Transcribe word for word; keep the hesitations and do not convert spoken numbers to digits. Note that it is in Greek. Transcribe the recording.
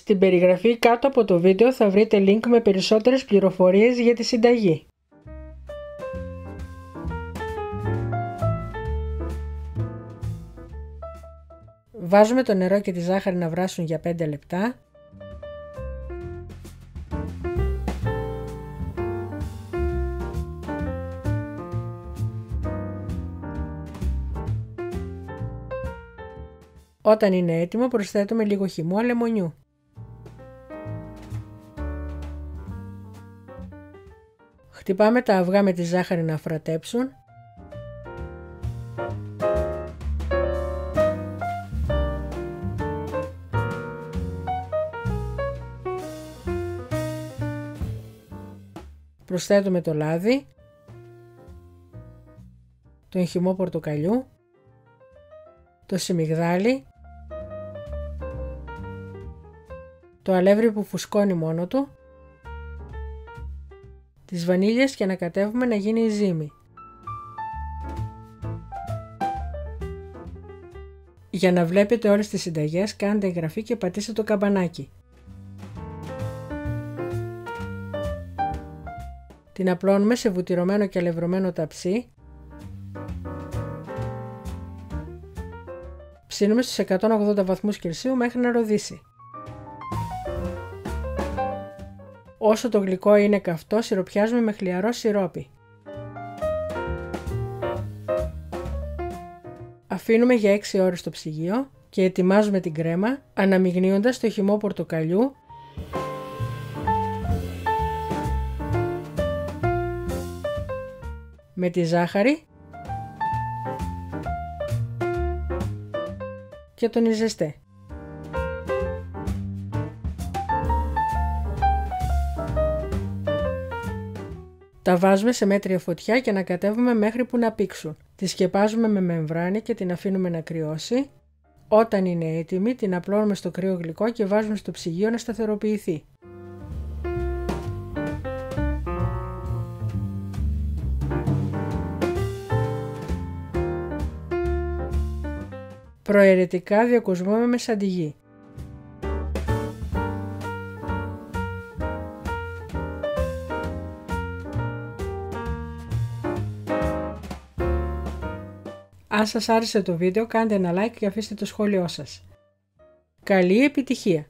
Στην περιγραφή κάτω από το βίντεο θα βρείτε link με περισσότερες πληροφορίες για τη συνταγή. Βάζουμε το νερό και τη ζάχαρη να βράσουν για πέντε λεπτά. Όταν είναι έτοιμο προσθέτουμε λίγο χυμό λεμονιού. Χτυπάμε τα αυγά με τη ζάχαρη να φρατέψουν. Προσθέτουμε το λάδι, τον χυμό πορτοκαλιού, το σιμιγδάλι, το αλεύρι που φουσκώνει μόνο του, τις βανίλιες και ανακατεύουμε να γίνει η ζύμη. Για να βλέπετε όλες τις συνταγές, κάντε εγγραφή και πατήστε το καμπανάκι. Την απλώνουμε σε βουτυρωμένο και αλευρωμένο ταψί. Ψήνουμε στους εκατόν ογδόντα βαθμούς Κελσίου μέχρι να ροδίσει. Όσο το γλυκό είναι καυτό, σιροπιάζουμε με χλιαρό σιρόπι. Αφήνουμε για έξι ώρες στο ψυγείο και ετοιμάζουμε την κρέμα αναμειγνύοντας το χυμό πορτοκαλιού, με τη ζάχαρη και τον ιζεστέ. Τα βάζουμε σε μέτρια φωτιά και ανακατεύουμε μέχρι που να πήξουν. Τη σκεπάζουμε με μεμβράνη και την αφήνουμε να κρυώσει. Όταν είναι έτοιμη, την απλώνουμε στο κρύο γλυκό και βάζουμε στο ψυγείο να σταθεροποιηθεί. Προαιρετικά διακοσμούμε με σαντιγί. Αν σας άρεσε το βίντεο, κάντε ένα like και αφήστε το σχόλιο σας. Καλή επιτυχία!